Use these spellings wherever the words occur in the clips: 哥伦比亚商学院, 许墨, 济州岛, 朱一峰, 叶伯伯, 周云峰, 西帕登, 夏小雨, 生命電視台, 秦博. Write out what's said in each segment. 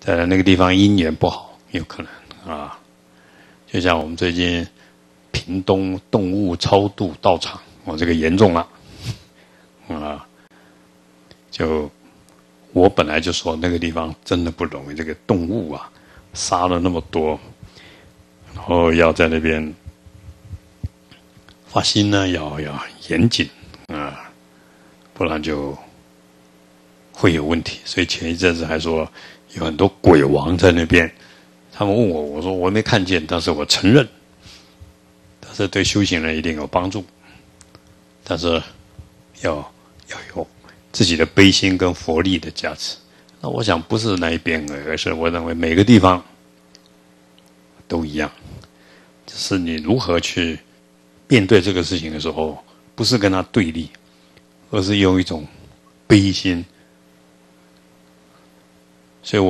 再来那个地方因缘不好，有可能啊。就像我们最近屏东动物超度道场，我这个严重了啊。就我本来就说那个地方真的不容易，这个动物啊杀了那么多，然后要在那边发心呢，要严谨啊，不然就会有问题。所以前一阵子还说有很多鬼王在那边，他们问我，我说我没看见，但是我承认，但是对修行人一定有帮助，但是要有自己的悲心跟佛力的加持。那我想不是那一边，而是我认为每个地方都一样，只是你如何去面对这个事情的时候，不是跟他对立，而是用一种悲心。所以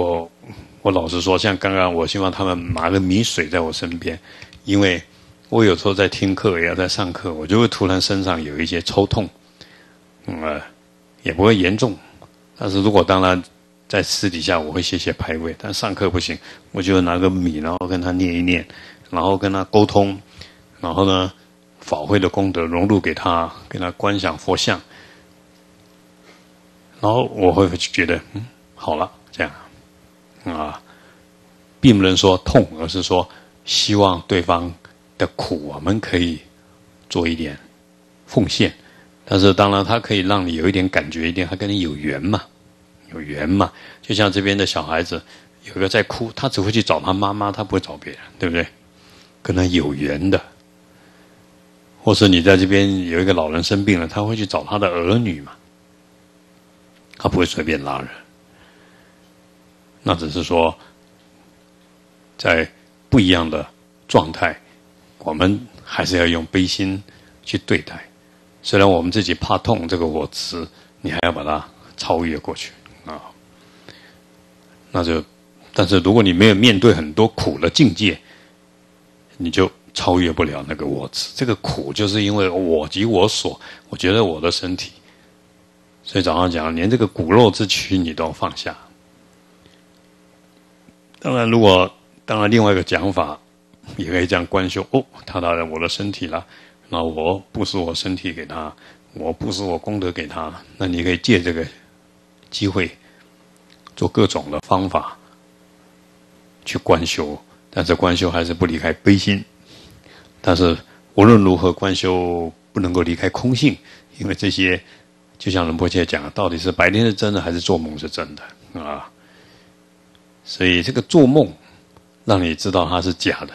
我老实说，像刚刚我希望他们拿个米水在我身边，因为我有时候在听课也要在上课，我就会突然身上有一些抽痛，也不会严重，但是如果当然在私底下我会写牌位，但上课不行，我就拿个米，然后跟他念一念，然后跟他沟通，然后呢，法会的功德融入给他，跟他观想佛像，然后我会觉得好了，这样啊，并不能说痛，而是说希望对方的苦我们可以做一点奉献，但是当然他可以让你有一点感觉一点，他跟你有缘嘛。就像这边的小孩子，有一个在哭，他只会去找他妈妈，他不会找别人，对不对？跟他有缘的，或是你在这边有一个老人生病了，他会去找他的儿女嘛，他不会随便拉人。那只是说，在不一样的状态，我们还是要用悲心去对待。虽然我们自己怕痛，这个我知，你还要把它超越过去。那就，但是如果你没有面对很多苦的境界，你就超越不了那个我执。这个苦就是因为我及我所，我觉得我的身体，所以早上讲，连这个骨肉之躯你都放下。当然，另外一个讲法也可以这样观修哦，他当然我的身体啦，那我布施我身体给他，我布施我功德给他，那你可以借这个机会，做各种的方法去观修，但是观修还是不离开悲心。但是无论如何，观修不能够离开空性，因为这些就像仁波切讲，到底是白天是真的还是做梦是真的啊？所以这个做梦让你知道它是假的，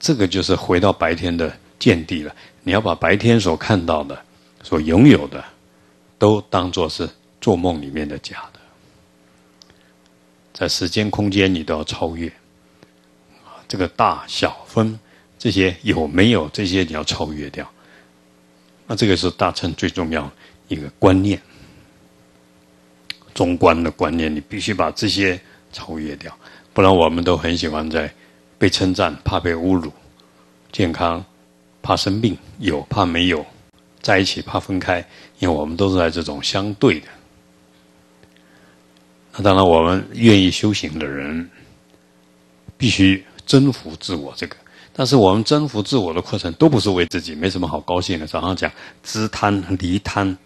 这个就是回到白天的见地了。你要把白天所看到的、所拥有的，都当作是做梦里面的假的。在时间空间你都要超越，这个大小分这些有没有，这些你要超越掉。那这个是大乘最重要的一个观念，中观的观念，你必须把这些超越掉，不然我们都很喜欢在被称赞，怕被侮辱，健康怕生病，有怕没有，在一起怕分开，因为我们都是在这种相对的。当然我们愿意修行的人必须征服自我，这个但是我们征服自我的过程都不是为自己，没什么好高兴的。早上讲知贪离贪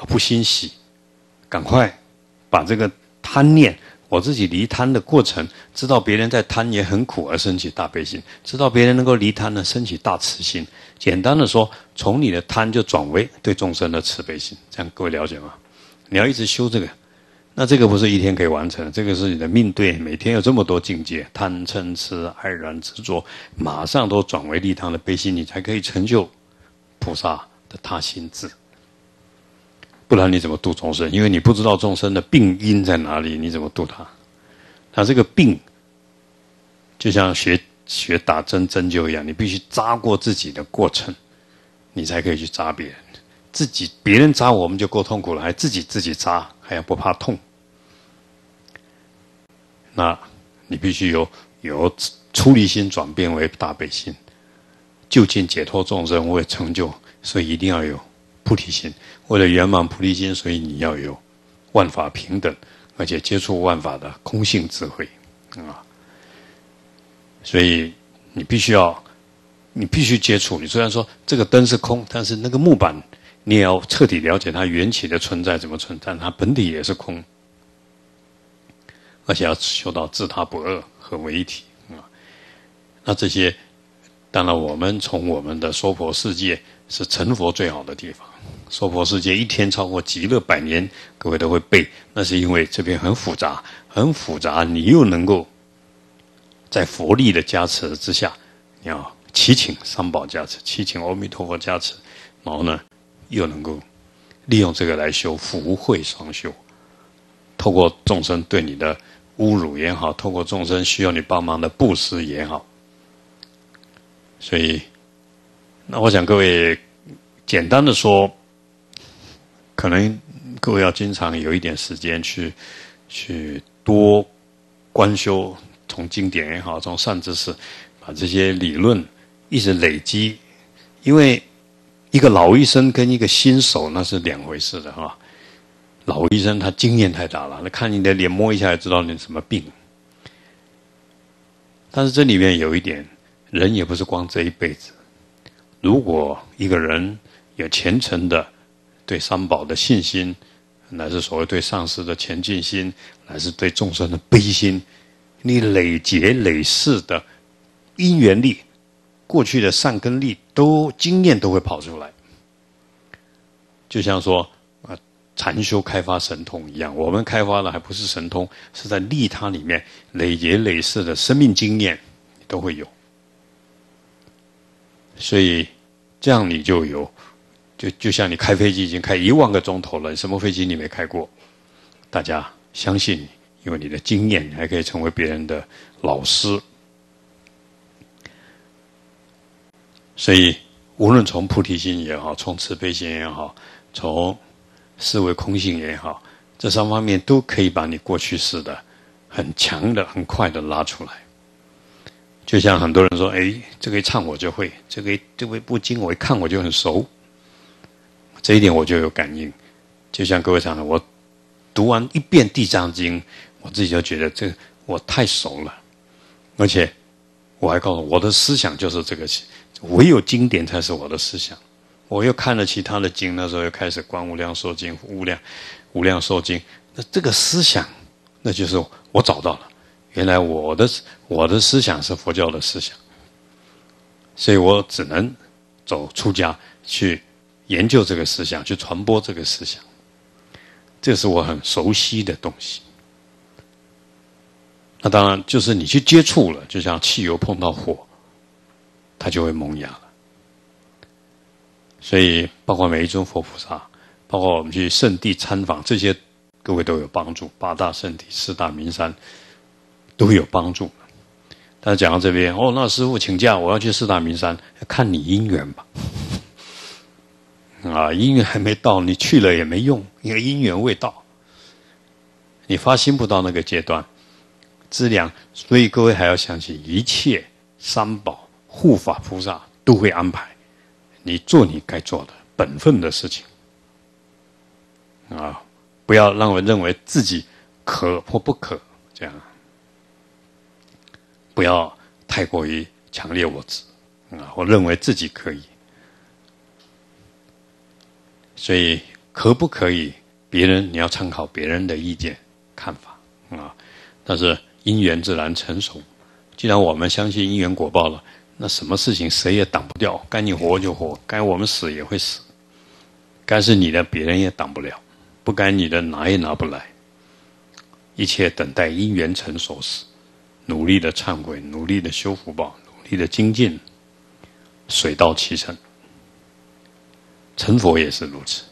而不欣喜，赶快把这个贪念，我自己离贪的过程，知道别人在贪也很苦而升起大悲心，知道别人能够离贪呢，升起大慈心。简单的说，从你的贪就转为对众生的慈悲心，这样各位了解吗？你要一直修这个，那这个不是一天可以完成的，这个是你的命对，每天有这么多境界，贪嗔痴爱染执着，马上都转为利他的悲心，你才可以成就菩萨的他心智。不然你怎么度众生？因为你不知道众生的病因在哪里，你怎么度他？他这个病就像学打针针灸一样，你必须扎过自己的过程，你才可以去扎别人。自己别人扎我们就够痛苦了，还自己扎，还要不怕痛。那你必须由出离心转变为大悲心，究竟解脱众生为成就，所以一定要有菩提心。为了圆满菩提心，所以你要有万法平等，而且接触万法的空性智慧啊。所以你必须接触。你虽然说这个灯是空，但是那个木板你也要彻底了解它缘起的存在怎么存在，它本体也是空，而且要修到自他不二，合为一体啊。那这些，当然我们从我们的娑婆世界是成佛最好的地方。娑婆世界一天超过极乐百年，各位都会背，那是因为这边很复杂，很复杂，你又能够在佛力的加持之下，你要祈请三宝加持，祈请阿弥陀佛加持，然后呢，又能够利用这个来修福慧双修。透过众生对你的侮辱也好，透过众生需要你帮忙的布施也好，所以，那我想各位简单的说，可能各位要经常有一点时间去多观修，从经典也好，从善知识，把这些理论一直累积。因为一个老医生跟一个新手那是两回事的哈。老医生他经验太大了，他看你的脸摸一下也知道你什么病。但是这里面有一点，人也不是光这一辈子。如果一个人有虔诚的对三宝的信心，乃是所谓对上师的前进心，乃是对众生的悲心，你累劫累世的因缘力，过去的善根力，都经验都会跑出来。就像说禅修开发神通一样，我们开发的还不是神通，是在利他里面累劫累世的生命经验都会有。所以这样你就有，就像你开飞机已经开10000个钟头了，什么飞机你没开过？大家相信你，因为你的经验，你还可以成为别人的老师。所以无论从菩提心也好，从慈悲心也好，从思维空性也好，这三方面都可以把你过去式的很强的、很快的拉出来。就像很多人说，哎，这个一唱我就会，这个一部经我一看我就很熟，这一点我就有感应。就像各位常常，我读完一遍《地藏经》，我自己就觉得这我太熟了，而且我还告诉我的思想就是这个，唯有经典才是我的思想。我又看了其他的经，那时候又开始观无量寿经、无量寿经，那这个思想，那就是我找到了。原来我的思想是佛教的思想，所以我只能走出家去研究这个思想，去传播这个思想，这是我很熟悉的东西。那当然就是你去接触了，就像汽油碰到火，它就会萌芽了。所以包括每一尊佛菩萨，包括我们去圣地参访，这些各位都有帮助，8大圣地、4大名山都有帮助。但是讲到这边，哦，那师父请假，我要去4大名山，看你因缘吧。啊，因缘还没到，你去了也没用，因为因缘未到，你发心不到那个阶段，资粮。所以各位还要相信，一切三宝、护法菩萨都会安排，你做你该做的本分的事情。啊，不要让我认为自己可或不可这样。不要太过于强烈我执啊！我认为自己可以，所以可不可以，别人你要参考别人的意见看法啊。但是因缘自然成熟，既然我们相信因缘果报了，那什么事情谁也挡不掉，该你活就活，该我们死也会死，该是你的别人也挡不了，不该你的拿也拿不来，一切等待因缘成熟时。努力的忏悔，努力的修福报，努力的精进，水到渠成。成佛也是如此，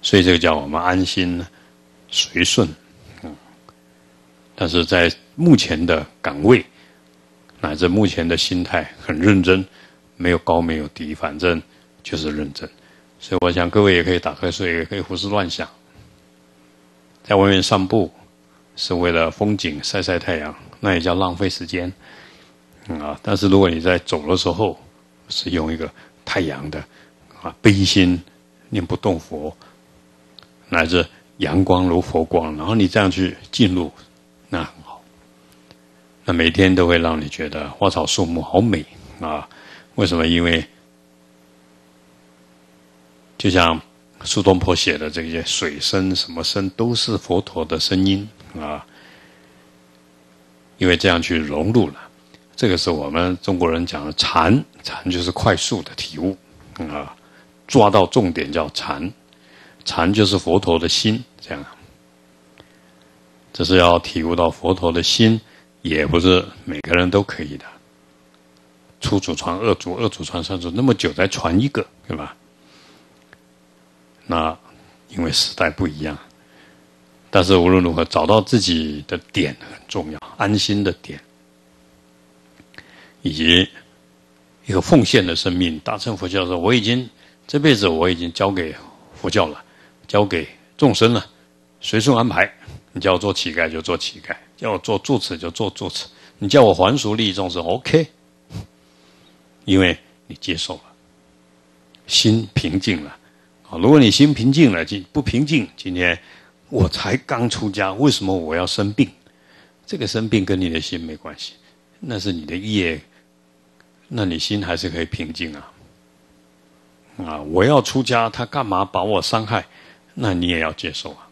所以这个叫我们安心随顺。但是在目前的岗位，乃至目前的心态，很认真，没有高没有低，反正就是认真。所以我想各位也可以打瞌睡，也可以胡思乱想，在外面散步。是为了风景晒晒太阳，那也叫浪费时间啊！但是如果你在走的时候是用一个太阳的啊悲心念不动佛，乃至阳光如佛光，然后你这样去进入，那很好。那每天都会让你觉得花草树木好美啊！为什么？因为就像苏东坡写的这些水声、什么声，都是佛陀的声音啊！因为这样去融入了，这个是我们中国人讲的禅，禅就是快速的体悟啊，抓到重点叫禅。禅就是佛陀的心，这样，这是要体悟到佛陀的心，也不是每个人都可以的。初祖传二祖，二祖传三祖，那么久才传一个，对吧？那因为时代不一样，但是无论如何，找到自己的点很重要，安心的点，以及一个奉献的生命。大乘佛教说，这辈子我已经交给佛教了，交给众生了，随顺安排。你叫我做乞丐就做乞丐，叫我做住持就做住持，你叫我还俗利益众生 OK， 因为你接受了，心平静了。如果你心平静了，不平静，今天我才刚出家，为什么我要生病？这个生病跟你的心没关系，那是你的业，那你心还是可以平静啊。啊！我要出家，他干嘛把我伤害？那你也要接受啊。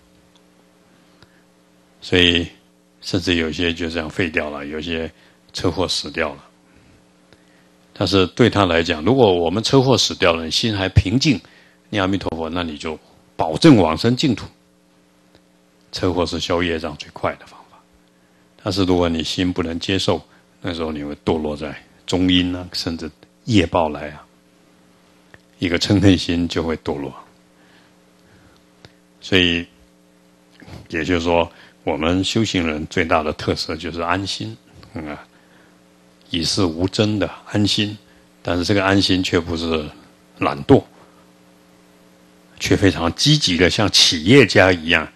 所以，甚至有些就这样废掉了，有些车祸死掉了。但是对他来讲，如果我们车祸死掉了，你心还平静，念阿弥陀佛，那你就保证往生净土。车祸是消业障最快的方法。但是如果你心不能接受，那时候你会堕落在中阴啊，甚至业报来啊。一个嗔恨心就会堕落，所以也就是说，我们修行人最大的特色就是安心，以是无争的安心。但是这个安心却不是懒惰，却非常积极的，像企业家一样，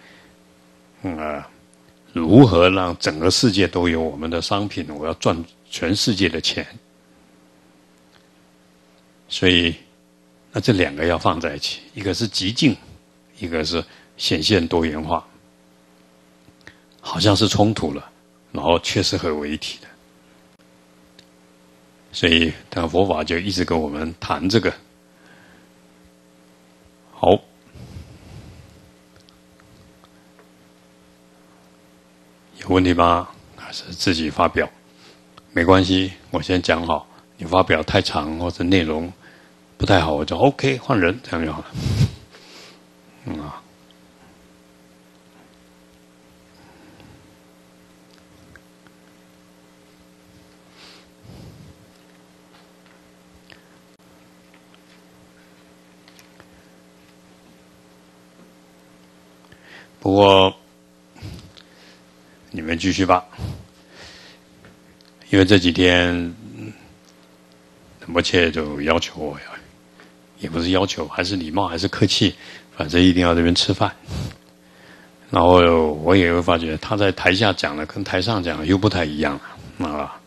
如何让整个世界都有我们的商品？我要赚全世界的钱，所以。那这两个要放在一起，一个是极静，一个是显现多元化，好像是冲突了，然后确实合为一体的。所以，但佛法就一直跟我们谈这个。好，有问题吗？还是自己发表？没关系，我先讲好。你发表太长或者内容不太好，我就 OK 换人，这样就好了。不过你们继续吧，因为这几天我切就要求我呀。也不是要求，还是礼貌，还是客气，反正一定要这边吃饭。然后我也会发觉他在台下讲的跟台上讲的又不太一样了啊。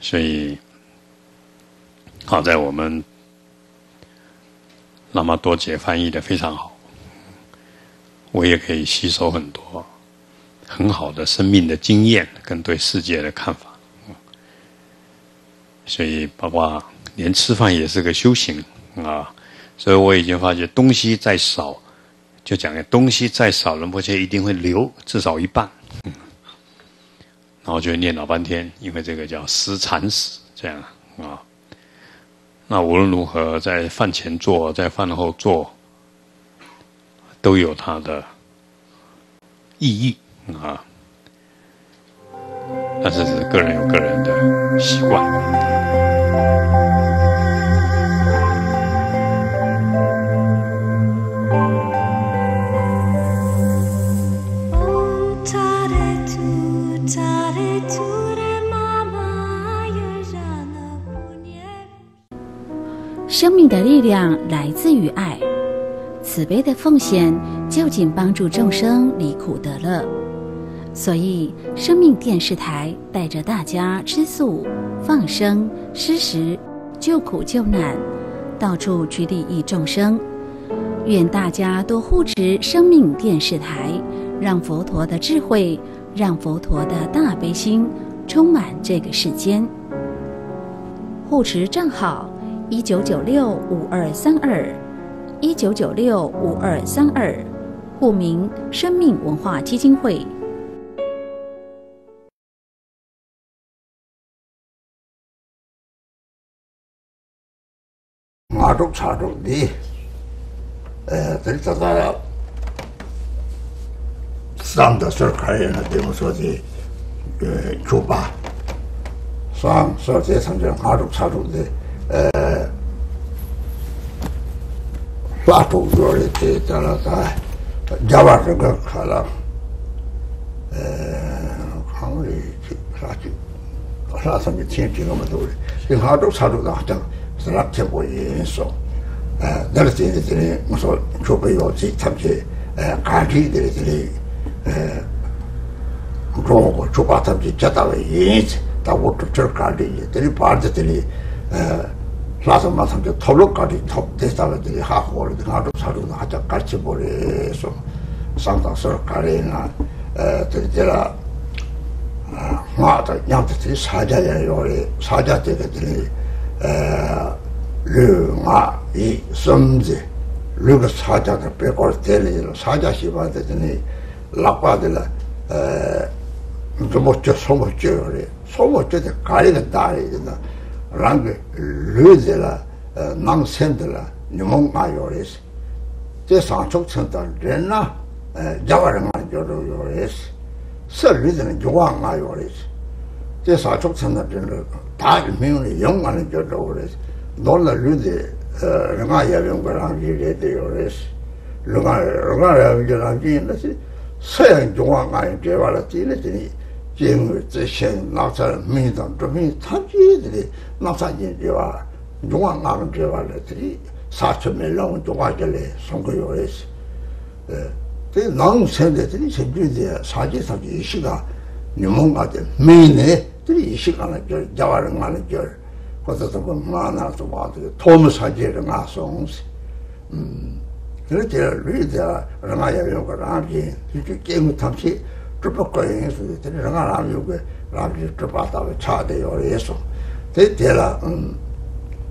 所以好在我们喇嘛多杰翻译的非常好，我也可以吸收很多很好的生命的经验跟对世界的看法。所以包括连吃饭也是个修行。所以我已经发觉东西再少，就讲东西再少，仁波切一定会留至少一半，然后就念老半天，因为这个叫思禅史，这样啊。那无论如何，在饭前做，在饭后做，都有它的意义啊。但是个人有个人的习惯。生命的力量来自于爱，慈悲的奉献就仅帮助众生离苦得乐。所以生命电视台带着大家吃素、放生、施食、救苦救难，到处去利益众生。愿大家多护持生命电视台，让佛陀的智慧，让佛陀的大悲心充满这个世间。护持账号19965232，19965232，户名生命文化基金会。아독차독이 들다가 쌍다서 가려나 때문에 교바 쌍서제 상장 아독차독이 아독교를 때따라다 자바르가 가라 강을 사지 사람이 진행하면 돼. 그 아독차독도 하자 락해 보이소. 날씨들이 무슨 교배요지 참지 가지들이 그러고 조바 참지 자다위 다고 저 가지들이 바지들이 라서만 참지 털로까지 톱대다들이 하고를 하도 사료도 하자 같이 보이소. 상당서 가리나 들더라 마다 양들이 사자야 요리 사자들이 르마이 섬제 르가 사자들 빼고 때리는 사자시바들이 라파들라 좀어째 소모째래 소모째에 가리가 다리나 랑그 르제라 낭센들라 니몽아요레스 제 상속천달 렌나 자바르마 요로요레스 설리드는 요왕아요레스 제 상속천달 렌나 다명의 영광을 줘도 그래서 놀라는데 내가 야병을 하게 돼요 그래서 내가 하기는 서양 중앙가에 개발했더니 지금 지신 나서 민당 좀 타지들이 나서진 개발 중앙가를 개발했더니 4,000명 동아결에 선거요 그래서 그 남세대들이 제주도에 사지사지 시가 니몽가든 민에 이 시간에 절, 자와는 간에 절, 그것도 만화도 봐도 도무사지를 나서온지. 그렇게 루이드야, 랑아야 용거 랑지, 이렇게 게임을 탐시, 쭈벅거리는 수들이 랑아 랑용거 랑지 쭈벅다고 차대요, 예수. 대대라,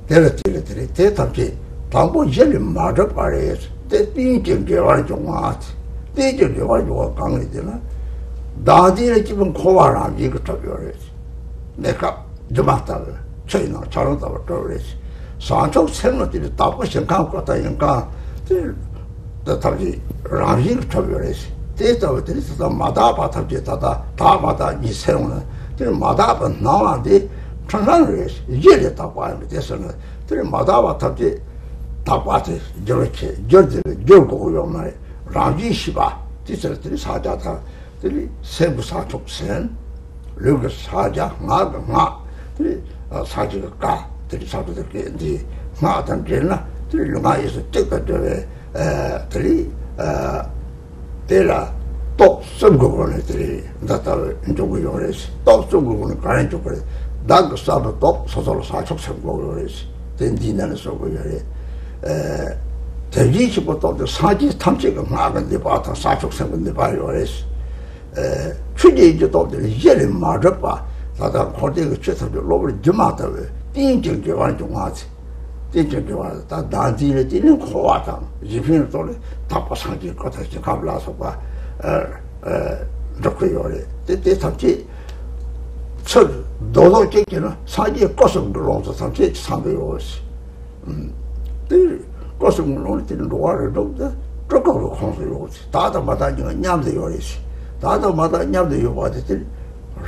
대라들이 대탐시, 당부 예를 맞을 바래서, 대비인 개발 중화하지. 대비인 개발 중화 강의되나? 나디의 집은 고발하지, 이거 탑이오래지. 내가 저마다를 저희는 잘한다고 그랬지. 산속 생물들이 다고 생각하고 다니까, 다시 람식을 쳐버렸지. 대답들이 다 마다바 탑지 다 마다 이 세우는, 마다바 나왔는데 천산을 했지. 이제를 다 봐야만 됐었는데, 마다바 탑지 다 봐야지. 저렇게, 저들을 결국 오면 람식 시바, 뒤서들이 사자다. 세부 산속 생, 르그 사자, 들이 사지가 까, 들이 사도들게, 니, 나단질나, 들이 르마에서 뜨거들에, 들이, 대라, 똑 썸거거네, 들이, 나타를 인조구요 그랬지. 똑 썸거거는 가는 쪽 그랬지. 나그 싸도 똑 서서로 사촉 썸거요 그랬지. 댄디나는 썸거요 그랬지. 대지시부터 사지 탐지가 나간데 봐다 사촉 썸건데 봐요 그랬지. 추진자들이 예를 맞아봐. 다들 고대의 최선을 로브를 점하다고. 띵정교환 좀 하지. 띵정교환. 다 난지를 띠는 고하다. 이편을 또는 답보상질 같아서 가불라서 봐. 놓고 요래. 때 삼치. 철, 노동쟁기는 사지에 꼬성을 놓아서 삼치 삼백오십. 꼬성을 놓을 때는 로아를 놓는데 쪼끄러 공수를 오지. 다다마다 냠도 요래지. 다다마다 냠도 요받았더니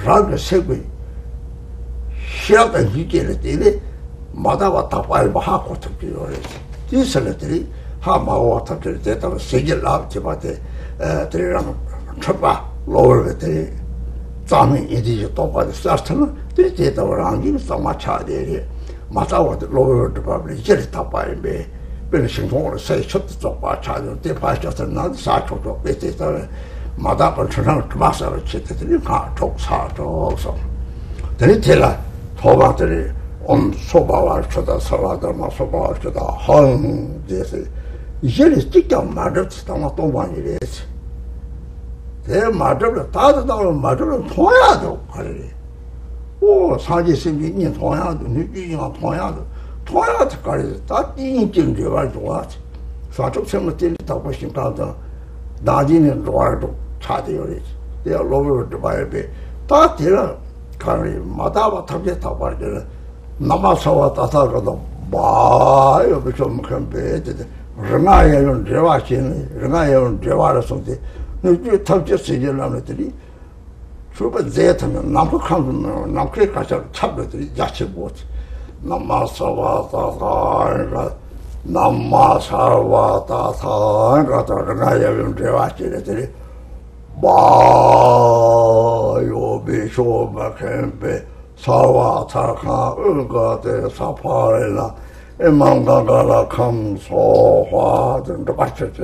랑을 세고 희락한 희귀를 때문에 마다와 다발바 하고 탑기로 그랬지. 이 사람들이 하마와 탑기를 때다가 세계를 앞집한테 들이랑 쳐봐 로월을 들이 짬이 이디지 똑같이 쌌으면 들이 때다가 랑기를 쌍마차대리 마다와 로월을 들어가면 이제를 다발매 그런 신통으로 세셔도 똑같이 차대로 대파셔서 난 사초도 빼대다가 마다가 천상을 마사를 치더니 가족사족성 들이 테라 도마들이 온 소바와 쳐다 서라더마 소바와 쳐다 헌 제세 Jeżeli sticker madrut tamo to banires, 제 madrut 다도 나올 madrut 통야도 그래. 오 사지심이 통야도 느끼기가 통야도 그래. 다 띵띵 되가 좋아. 사적성을 띠다고 싶다다. 나진은 로아도 차대요리. 내가 로버트 바이베 다 들어. 그래 마다와 탑제 타버려. 남아서와 따사가도 봐요. 좀 컴베 르나야는 대화신, 르나야는 대화를 썼는데, 그 탑재 세계라면들이 주변 제타면 남북한은 남북에 가서 탑들이 야치고, 남마사와다사가 르나야는 대화신들이 바요 비쇼마켄베 사와타카 응가데 사파레나. 에만가가라 감소화 등도 맞춰서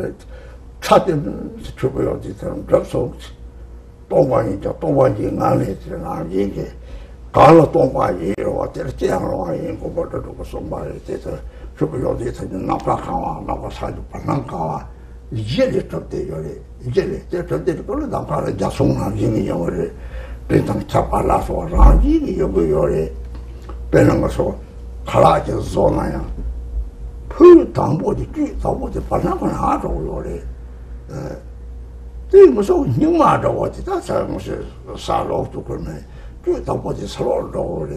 찾으면 주부 어디든 접속 동관이죠. 동관이 나네들 나중에 가로 동관이로 왔더니 짱로 아니고 뭐라고 손발에서 주부 어디든 나빠가와 나빠 사주 반란가와 이제를 접대요래 이제를 접대를 걸로 나빠라 자송한 중이 영어를 그냥 잡아라서 라지기 여부요래 빼는 것으로. 가라지 소나야. 그 당보지 뒤 당보지 반나만 하더래. 이 무슨 닝마도 왔다. 무슨 사로도 그러네. 뒤 당보지 서로로 그래.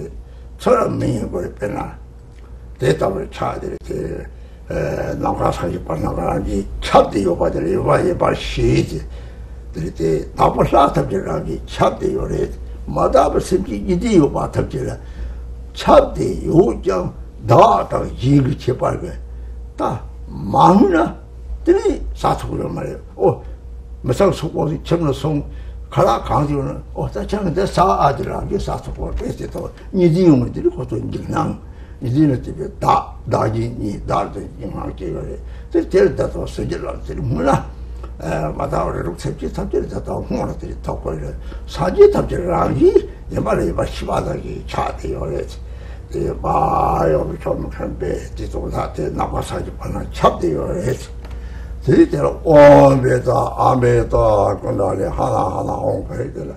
처음에 그걸 빼나. 대답을 차들이 나가서지 반나가지 차대요 받으려 와야 발시지. 그때 나빠서답지라지 차대요래. 마다버 심지 이디요 받답지라. 차대 요정 나다 이기 제발게 다 망나 들이 사투로 말이야. 어 무슨 속고지 점로송 가라 강지는 어다 저는데 사아들하게 사투로 했어. 니디움들이 것도 그냥 니디는 집에 다 나지니 나를 이만하게 그래. 저들도 쓰질러들 몰라. 마다오를 룩셉지 탑질다다 홍어들이 덮어려 사지 탑질라기 예말에 마시바다기 차대요래지. 마요 좀 컴베 지도사대 나가사지 반한 찹대요래지. 저희들 오메다 아메다 그날에 하나하나 홍보해들라.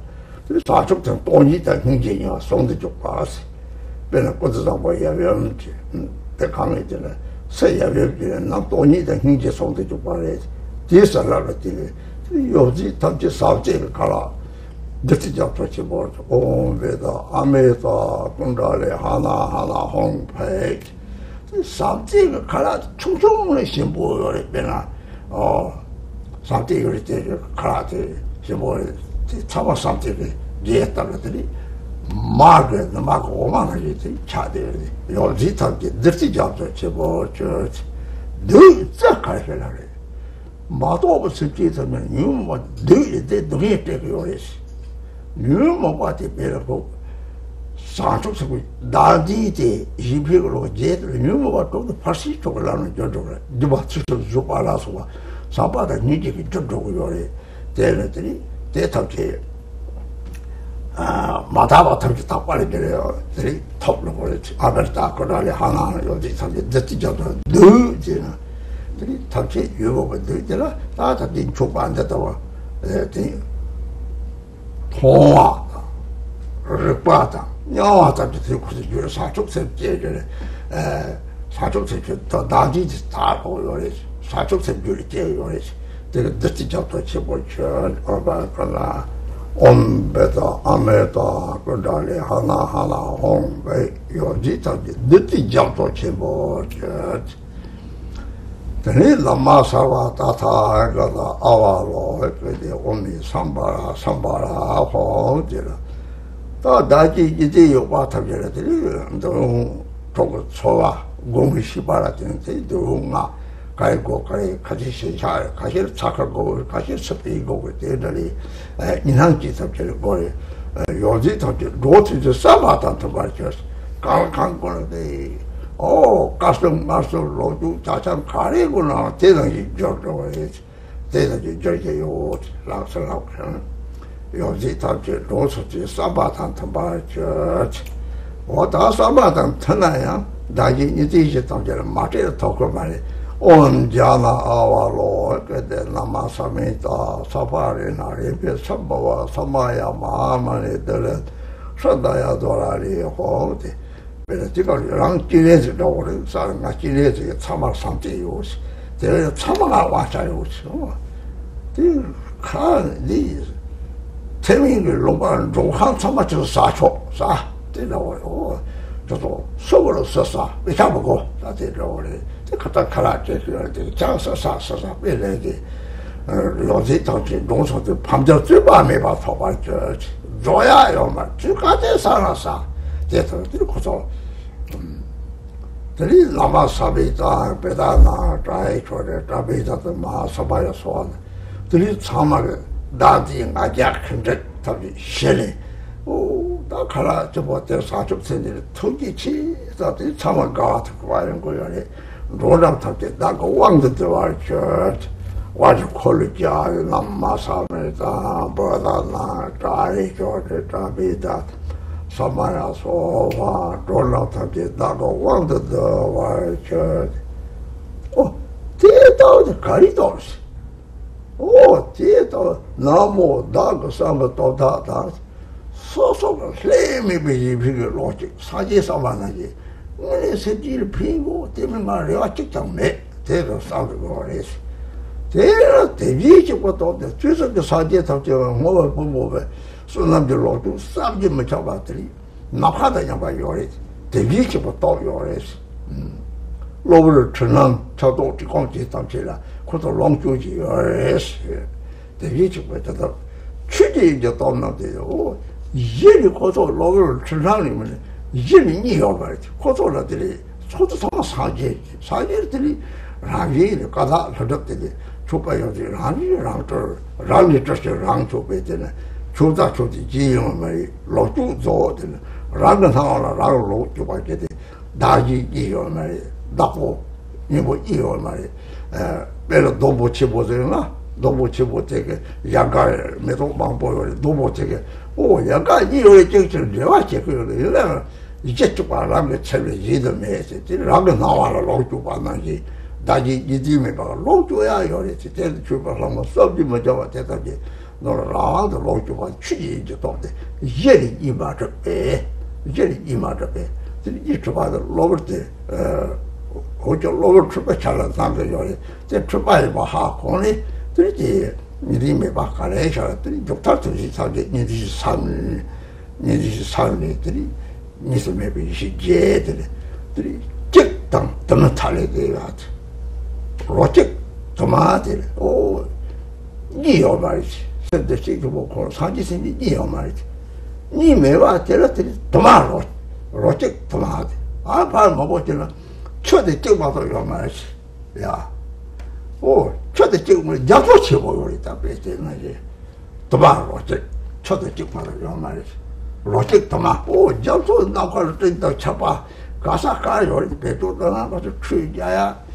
사족전 돈이다 경쟁이야 송대족 봐서. 맨날 꼬드다 뭐야 외엄지. 대강이들은 서야 외엄지는 남 돈이다 경쟁 송대족 봐야지. 뒤살라가들이 요지 탐지 사업제를 가라. 늦지자 터치 보러 오메다 아메다 군달에 하나하나 홍패 사업제를 가라. 충청문의 신보를 빼나 사업제를 가라. 신보를 참아 사업제를 이해했다더니 막을 오만하게 차대요. 요지 탐지 늦지자 터치 보러 늦자 가라. 마도 없을지 되면 유머 늘이데 늘이 되고요시 유머가티 베르고 산속에 나디데 이비로 제들 유머가 또 파시 쪽으로는 저쪽으로 디바츠스 주발아서 사바다 니디기 저쪽으로래 데르들이 데탑제 아 마다바 탑지 탑발이 되래요. 들이 톱로 버렸지 아베르타 거라리 하나 여기 산데 저쪽으로 늘지나 탑재 유혹을 들더라. 다들 좁아 앉았다고. 통화, 르바다, 영화답지 들고서 유로 사족셉제를 사족셉제 더 나지지 다 보여야지. 사족셉제를 깨워야지. 내가 늦지 잡도 집어준 어바거나 엄베다 아메다 그다음에 하나하나 홍베 요지 탑재 늦지 잡도 집어준 그니 남마사와 다타가다 아와로 그게 오미 삼바라 호지라 또 다지 이제 요바타게들이 너무 저거 소와 공시바라 되는데 너무나 가고 같이 시작 가실 착하고 가실 섭이고 그때들이 인한지 섭제를 거래 요지 섭제 로티즈 사바탄도 말죠 강한 거는데 오, 가슴, 로주, 자찬, 가래구나. 대단히 저러고 해야지. 대단히 저렇게 요, 락스라고 하는. 요지 탑지, 로서지, 사바탄 탐바라지. 오, 다 사바탄 터나야. 나중에 이제 탑지는 마트에 덮고 말이야. Om-jana avalo ekde-nama-samita sapari-nari-pe-sambhava-samaya-mahamani-dalet sadaya-dvarari-ho-ti 베르티컬이랑 찌레즈가 사람과 찌레즈의 참아 상태이오시 대려 참아가 와자이오시 이 칸이 태민을 로반 로한 참아서 사초 사 되려고 저도 속으로 써서 잡고 다 되려고 그때 카라테 그때 장사사사사 빌레기 로지 당신 농사도 밤저 뜰밤에 봐서 말죠 줘야요 말 주가대 살아서 대서 들고서 तरी लामा साबिता पेदाना ट्राई छोड़े ट्राई जाते महासभाया स्वान तरी सामारे दादी नाजिया खंडे तभी शेरे ओ 나 खरा जब तेरे साचुप से निरे थोड़ी ची तभी सामा गात कुवायन को यारे रोना तभी 나 गोवांग तो वाले चर्च वाले कोलिया लामा साबिता पेदाना ट्राई छोड़े ट्राई जाते 사마야 소화 돌아타게 나고 왕도도 와이셔 어 대도 가리도 어 대도 나무 나고 사마도 다다 소소가 힘이 비비게 로지 사지사만하지 우리 세질 피고 때문에 말이야 직장내 대로 싸우고 그랬어 대로 대비지고 또 주석의 사지에 잡죠 뭐가 뭐가 순남들로 또 쌈지만 잡아들이 나파다 양반 요래 대비지부터 요래 로블 전남 저도 공지 담지라 그것도 롱주지 요래 대비지부터 취지 이제 또 없는데요 예를 거서 로블 전남이면 예를 이어가야지 거서라들이 소득성 사제들이 라비를 가다 저들이 초파여지 라비랑 저 라비 저랑 초배되는 조다 조지 지형을 로주 조든 라는 상황을 라로 주바게 돼 나지 이형을 나고 이거 이형을 별로 도보치 보잖아 도보치 못하게 야갈 매도 방법을 도보치게 오 야갈 이형의 정신을 내왔지 그러면 이제 쭉 바람에 채를 이듬해야지 라는 상황을 로주 받는지 나지 이듬해 봐 로주야 이랬지 때도 출발하면 썩지 먼저 왔다지 너라도 로주가 취지 이제 또데 예리 이마저 에 예리 이마저 에 이쪽아도 로버트 어저 로버트가 잘난 남자요 제 출발 봐 하고니 들지 이름이 바카래 저들이 독타트지 사제 니지 산들이 니스메 비시 제들이 즉당 담나 탈레가 로직 도마들 오 니요 말이지 대체 그뭐 사지신이 니요 말이지. 니 매와 때렸더니 도마로 로직 도마하지. 아 발 먹었잖아. 초대 찍어봐도 요 말이지. 야, 오 초대 찍으면 약도 치고 요리다 빼지는지. 도마로 로직 초대 찍어봐도 요 말이지. 로직 도마 오 약도 나가를 뜬다 쳐봐. 가사가 요리 배도도 나가서 추이자야.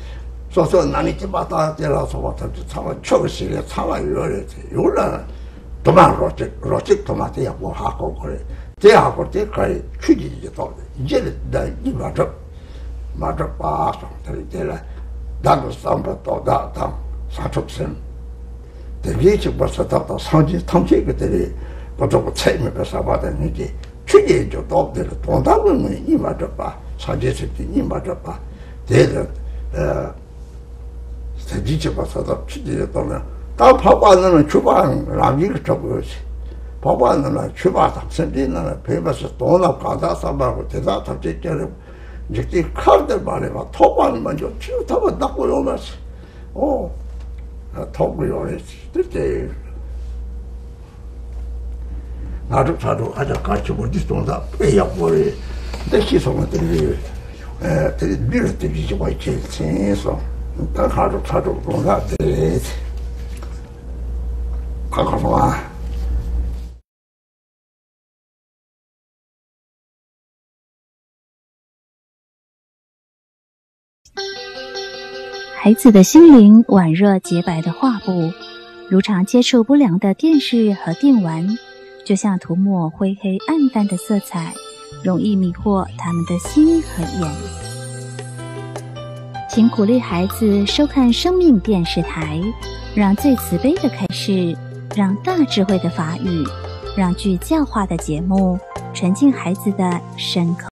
소소 나니지 바다 데라서 바다지 참아 초시에 참아 요래지 요라 도마로 로직 도마티야 뭐 하고 그래 대하고 대가에 취지지 도네 이제 나 이마저 마저 봐서 들이대라 나도 삼바도 다다 사촉선 대비지 벌써 다다 사지 탐지 그들이 그저 체험을 사바다니지 취지에 저 도들 돈다는 이마저 봐 사지지 이마저 봐 대들 대지체 봐서다 취지였다면 다 파바는 주방 라비를 쳐보지 파바는 주방 탑선디는 배에서 돈을 받아 삼바고 대다 탑재자를 이제 카드 말해봐 토반 먼저 치우다가 닦고 요마시 오 토부 요랬지 그때 나도 자도 아자 같이 어디 돈다 빼야 버리 내 시선들이 밀어 대지체 와 있지 생에서 다 가족 뭔가 되지 가까워孩子的心灵宛若洁白的画布，如常接触不良的电视和电玩，就像涂抹灰黑暗淡的色彩，容易迷惑他们的心和眼。请鼓励孩子收看生命电视台，让最慈悲的开示，让大智慧的法语，让具教化的节目，沉浸孩子的深刻。